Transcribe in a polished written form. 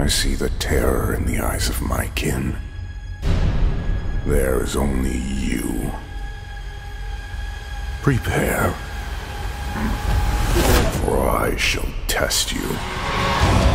I see the terror in the eyes of my kin. There is only you. Prepare, for I shall test you.